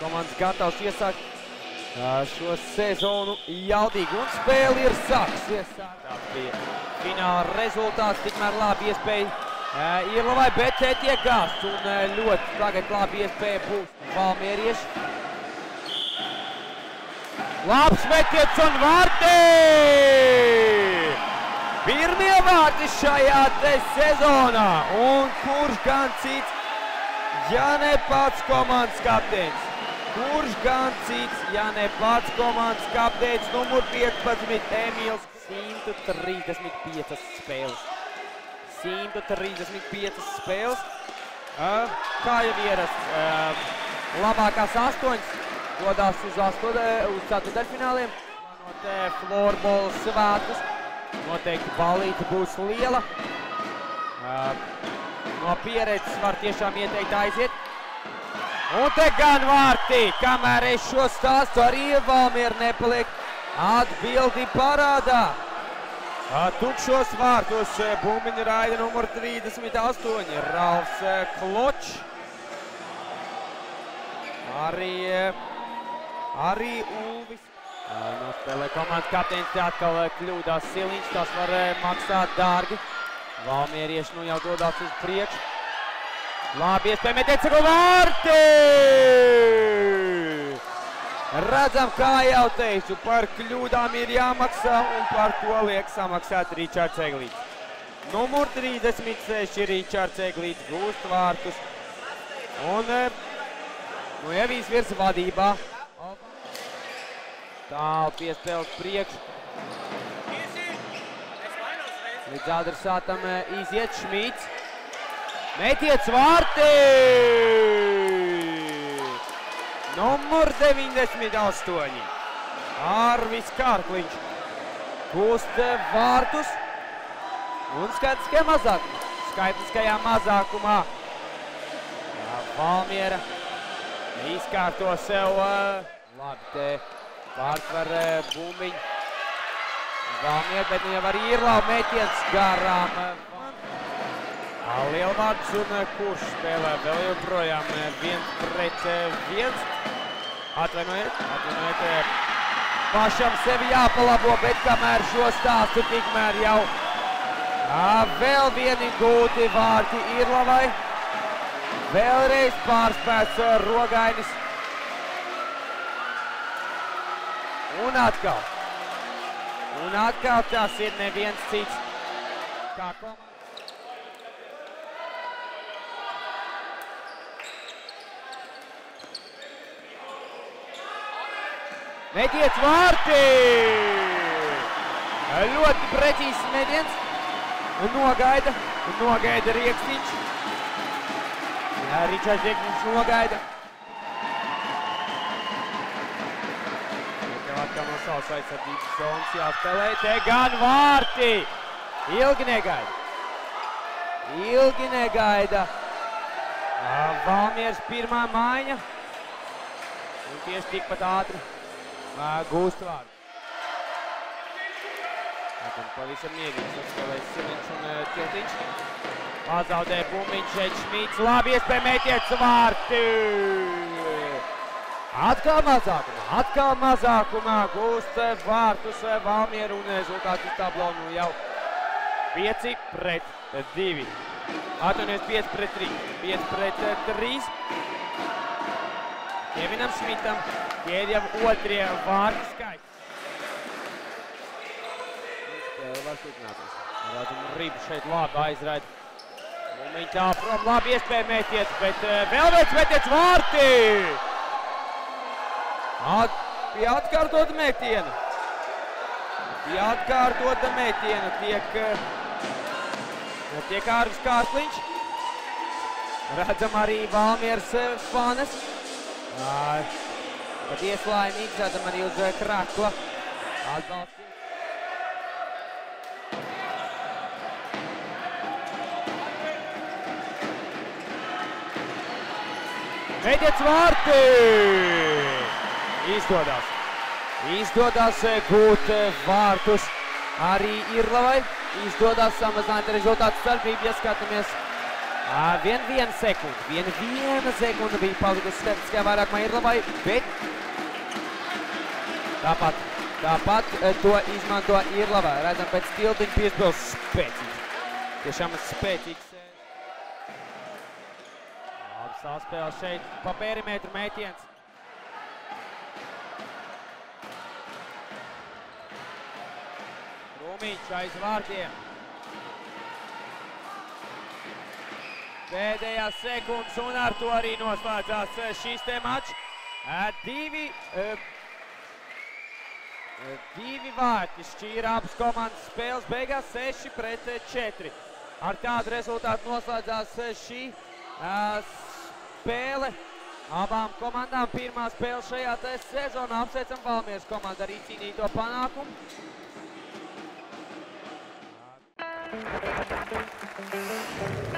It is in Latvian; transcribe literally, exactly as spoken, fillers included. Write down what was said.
Komandas gatavs iesākt šo sezonu jaudīgi, un spēle ir sāksies. Tā bija fināla rezultāts, tikmēr labi iespēja Irlavai, bet te tiek gāsts, un ļoti tagad labi iespēja būs valmierieši. Labs metiens un vārti! Pirmie vārti šajā te sezonā, un kurš gan cits, ja ne pats komandas kapteins. Kurš gan cits, ja ne pats komandas kapteinis, numur piecpadsmit Emils. simts trīsdesmit piecas spēles. simts trīsdesmit piecas spēles. Kā jau ierasts, labākās astoņas dodās uz ceturtdaļfināliem. Plānot florbola svētkus. Noteikti ballīte būs liela. No pieredzes var tiešām ieteikt aiziet. Un te gan vārti, kamēr es šo stāstu arī Valmiera nepaliek atbildi parādā. Tukšos vārtos Būmiņa raida numur trīsdesmit astoņi, Ralfs Kloč. Arī Uvis. Nospēlē komandas kapteinis, te atkal kļūdās Siliņš, tas var maksāt dārgi. Valmierieši nu jau dodās uz priekšu. Labi iespēja metiens un vārti! Redzam, kā jau teicu, par kļūdām ir jāmaksā, un par to liek samaksāt Ričārts Eglītis. Numur trīsdesmit seši Ričārts Eglītis gūst vārtus. Un no Evijas virs vadībā. Tālu piespēle uz priekšu. Līdz adresātam iziet Šmīdz. Mediets vārti! Numur deviņdesmit astoņi. Arvis Kārkliņš gūst vārtus. Un skaitliskajā mazākumā. Skaitliskajā mazākumā. Valmiera izkārto sev. Labi, te pārtver Būmiņu. Valmiera, bet nu jau arī Irlava metiens garām. Lielvārds un kurš spēlē vēl joprojām viens pret viens. Atvainojiet, atvainojiet. Pašam sevi jāpalabo, bet kamēr šo stāstu tikmēr jau vēl vieni gūti vārti Irlavai. Vēlreiz pārspēts Rogainis. Un atkal. Un atkal tas ir neviens cits. Kā komanda. Mediets vārti! Ļoti precīzs mediens. Nogaida, nogaida Riekstiņš. Ričards Riekstiņš nogaida. Tev atkal no savas aizsardzības zonas jāspēlē. Te gan vārti! Ilgi negaida. Ilgi negaida. Valmieras pirmā maiņa. Un tieši tikpat ātri. Gūst vārdu. Pavisam iegīts atspēlēs Srinčs un Tildiņš. Pazaudē Būmiņš, šeit Šmīdz. Labi iespēja metiens vārti. Atkal mazākumā, atkal mazākumā. Gūst vārtus Valmieru un rezultāts uz tablo nu jau pieci pret divi. Atunies pieci pret trīs. pieci pret trīs. Kevinam Šmīdam, tie ir jau otrie vārti skaits. Spēle var turpināties. Redzam, ribu šeit labi aizraid. Būmiņš tā prom, labi iespēja metiens, bet vēl viens metiens vārti! Pie atkārtota metiena. Pie atkārtota metiena tiek Arvis Kārkliņš. Redzam arī Valmieras fanas. Pat ieslājumīgi zēdam arī uz krakla. Atbalstīm. Mediets vārti! Izdodās. Izdodās gūt vārtus arī Irlavai. izdodas samazināt rezultātu starpību, ja skatāmies. Vien viena sekunda, vien viena sekunda bija palikusi statistiskajā vairākumā Irlavai, bet tāpat, tāpat to izmanto Irlava. Redzam pēc Tildiņa piespils spēcīgs, tiešām spēcīgs. Labi sāspēles šeit pa perimetru mētiens. Būmiņš aiz vārtiem. Pēdējās sekundes un ar to arī noslēdzās šis te mačs. Divi, divi vārti šķīra abas komandas spēles beigās seši pret četri. Ar tādu rezultātu noslēdzās šī spēle. Abām komandām pirmā spēle šajā sezonā. Apsveicam Valmieras komandu ar izcīnīto panākumu. Thank you.